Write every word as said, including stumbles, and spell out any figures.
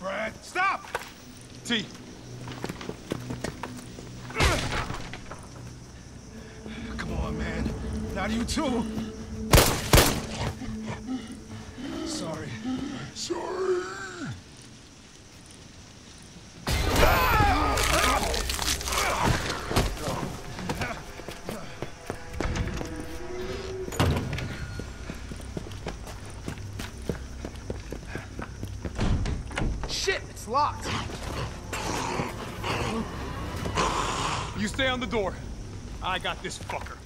Brad, stop! T. Come on, man. Not you too. Sorry. Sorry. Locked. You stay on the door. I got this fucker.